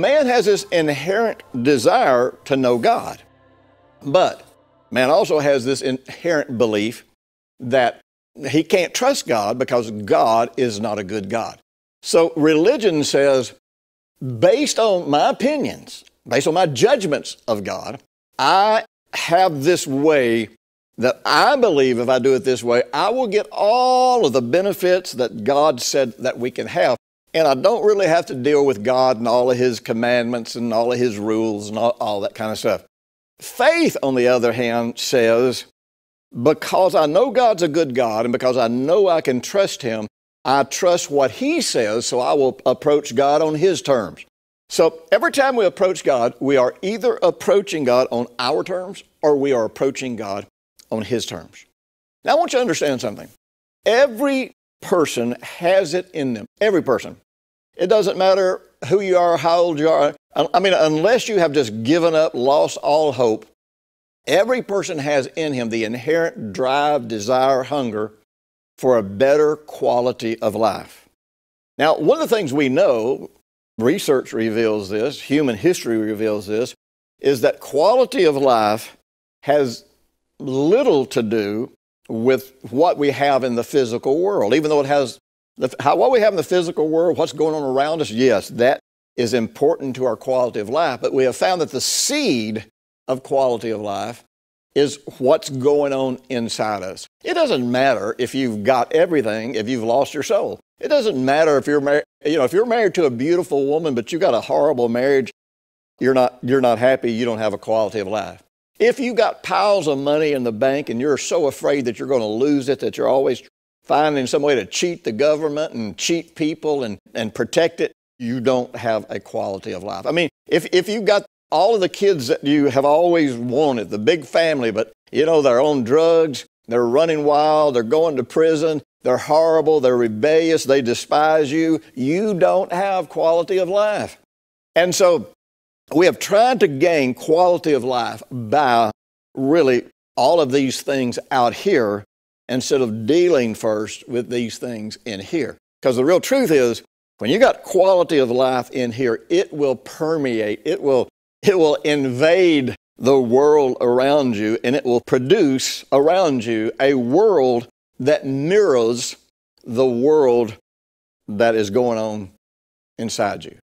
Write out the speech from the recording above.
man has this inherent desire to know God, but man also has this inherent belief that he can't trust God because God is not a good God. So religion says, based on my opinions, based on my judgments of God, I have this way that I believe if I do it this way, I will get all of the benefits that God said that we can have. And I don't really have to deal with God and all of his commandments and all of his rules and all that kind of stuff. Faith, on the other hand, says, because I know God's a good God and because I know I can trust him, I trust what he says, so I will approach God on his terms. So every time we approach God, we are either approaching God on our terms or we are approaching God on his terms. Now, I want you to understand something. Every person has it in them. Every person. It doesn't matter who you are, how old you are. I mean, unless you have just given up, lost all hope, every person has in him the inherent drive, desire, hunger for a better quality of life. Now, one of the things we know, research reveals this, human history reveals this, is that quality of life has little to do with what we have in the physical world, even though it has what we have in the physical world, what's going on around us. Yes, that is important to our quality of life, but we have found that the seed of quality of life is what's going on inside us. It doesn't matter if you've got everything, if you've lost your soul. It doesn't matter if you're married, you know, if you're married to a beautiful woman, but you've got a horrible marriage, you're not happy, you don't have a quality of life. If you got piles of money in the bank and you're so afraid that you're going to lose it that you're always finding some way to cheat the government and cheat people and protect it, you don't have a quality of life. I mean, if you've got all of the kids that you have always wanted, the big family, but, you know, they're on drugs, they're running wild, they're going to prison, they're horrible, they're rebellious, they despise you, you don't have quality of life. And so we have tried to gain quality of life by really all of these things out here instead of dealing first with these things in here. Because the real truth is, when you got quality of life in here, it will permeate, it will invade the world around you, and it will produce around you a world that mirrors the world that is going on inside you.